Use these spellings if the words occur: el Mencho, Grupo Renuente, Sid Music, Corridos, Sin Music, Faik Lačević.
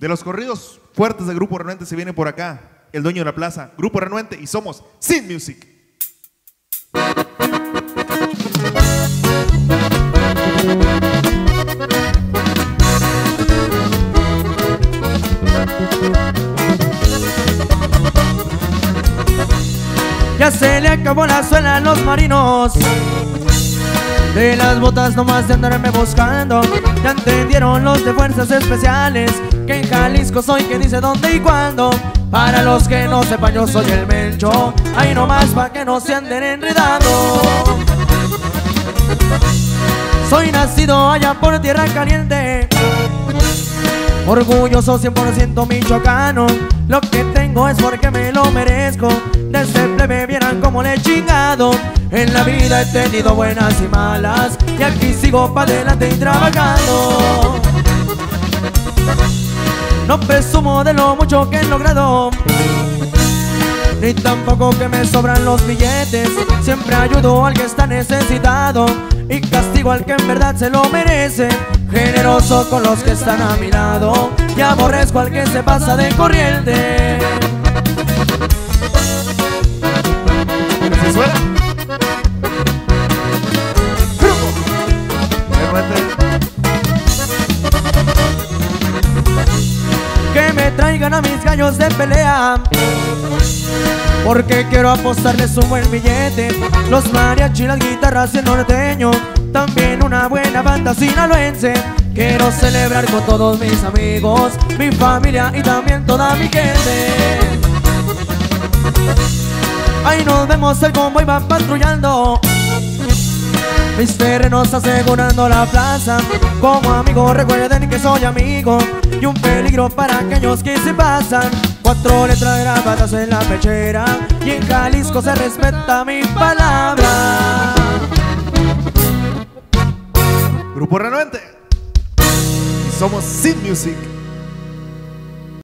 De los corridos fuertes de Grupo Renuente se viene por acá el dueño de la plaza, Grupo Renuente, y somos Sin Music. Ya se le acabó la suela a los marinos de las botas, nomás de andarme buscando. Ya entendieron los de fuerzas especiales que en Jalisco soy quien dice dónde y cuándo. Para los que no sepan, yo soy el Mencho, ahí nomás pa' que no se anden enredando. Soy nacido allá por tierra caliente, orgulloso 100% michoacano. Lo que tengo es porque me lo merezco. Desde plebe vieran como le he chingado. En la vida he tenido buenas y malas, y aquí sigo pa' adelante y trabajando. No presumo de lo mucho que he logrado, ni tampoco que me sobran los billetes. Siempre ayudo al que está necesitado y castigo al que en verdad se lo merece. Generoso con los que están a mi lado y aborrezco al que se pasa de corriente. ¿Se suena? Que me traigan a mis gallos de pelea, porque quiero apostarles un buen billete. Los mariachi, las guitarras y el norteño, también una buena banda sinaloense. Quiero celebrar con todos mis amigos, mi familia y también toda mi gente. Ahí nos vemos, el convoy va patrullando mis terrenos asegurando la plaza. Como amigos recuerden que soy amigo y un peligro para aquellos que se pasan. 4 letras grabadas en la pechera y en Jalisco se respeta mi palabra. Grupo Renuente y somos Sid Music.